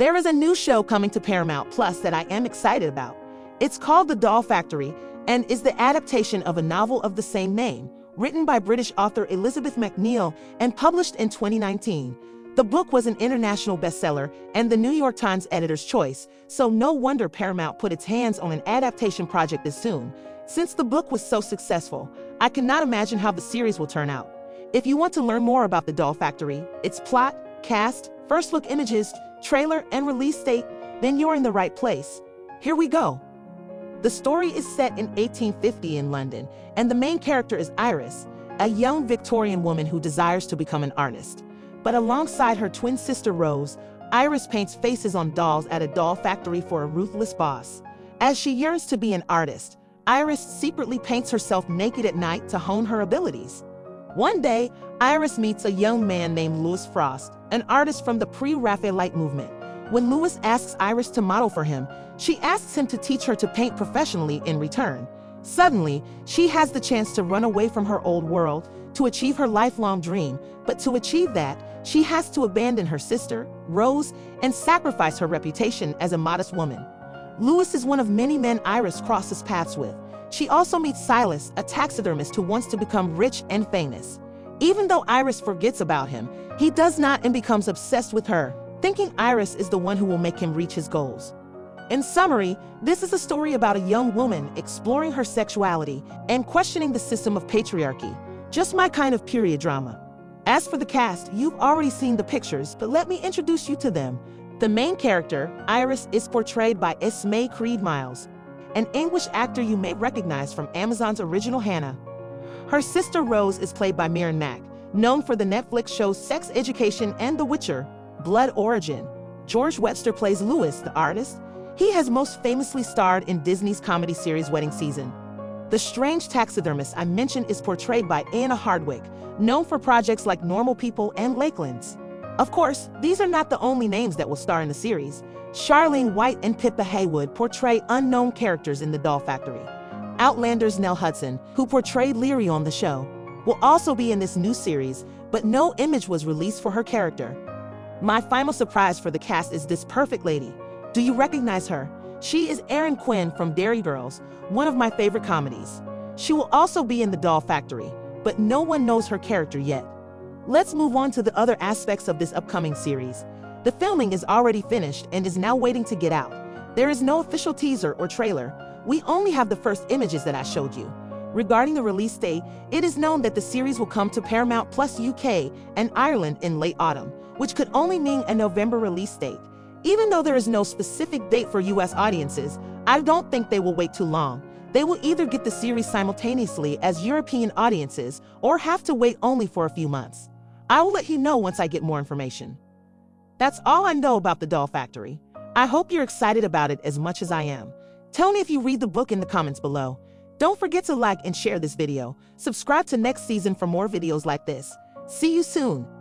There is a new show coming to Paramount Plus that I am excited about. It's called The Doll Factory and is the adaptation of a novel of the same name, written by British author Elizabeth McNeal and published in 2019. The book was an international bestseller and the New York Times editor's choice, so no wonder Paramount put its hands on an adaptation project this soon. Since the book was so successful, I cannot imagine how the series will turn out. If you want to learn more about The Doll Factory, its plot, cast, first look images, trailer, and release date, then you're in the right place. Here we go. The story is set in 1850 in London, and the main character is Iris, a young Victorian woman who desires to become an artist. But alongside her twin sister Rose, Iris paints faces on dolls at a doll factory for a ruthless boss. As she yearns to be an artist, Iris secretly paints herself naked at night to hone her abilities. One day, Iris meets a young man named Louis Frost, an artist from the Pre-Raphaelite movement. When Louis asks Iris to model for him, she asks him to teach her to paint professionally in return. Suddenly, she has the chance to run away from her old world to achieve her lifelong dream, but to achieve that, she has to abandon her sister, Rose, and sacrifice her reputation as a modest woman. Louis is one of many men Iris crosses paths with. She also meets Silas, a taxidermist who wants to become rich and famous. Even though Iris forgets about him, he does not and becomes obsessed with her, thinking Iris is the one who will make him reach his goals. In summary, this is a story about a young woman exploring her sexuality and questioning the system of patriarchy. Just my kind of period drama. As for the cast, you've already seen the pictures, but let me introduce you to them. The main character, Iris, is portrayed by Esme Creed-Miles, an English actor you may recognize from Amazon's original Hannah. Her sister Rose is played by Mirren Mack, known for the Netflix shows Sex Education and The Witcher, Blood Origin. George Webster plays Louis, the artist. He has most famously starred in Disney's comedy series Wedding Season. The strange taxidermist I mentioned is portrayed by Anna Hardwick, known for projects like Normal People and Lakelands. Of course, these are not the only names that will star in the series. Charlene White and Pippa Haywood portray unknown characters in The Doll Factory. Outlander's Nell Hudson, who portrayed Lyri on the show, will also be in this new series, but no image was released for her character. My final surprise for the cast is this perfect lady. Do you recognize her? She is Erin Quinn from Derry Girls, one of my favorite comedies. She will also be in The Doll Factory, but no one knows her character yet. Let's move on to the other aspects of this upcoming series. The filming is already finished and is now waiting to get out. There is no official teaser or trailer. We only have the first images that I showed you. Regarding the release date, it is known that the series will come to Paramount Plus UK and Ireland in late autumn, which could only mean a November release date. Even though there is no specific date for US audiences, I don't think they will wait too long. They will either get the series simultaneously as European audiences or have to wait only for a few months. I will let you know once I get more information. That's all I know about The Doll Factory. I hope you're excited about it as much as I am. Tell me if you read the book in the comments below. Don't forget to like and share this video. Subscribe to Next Season for more videos like this. See you soon.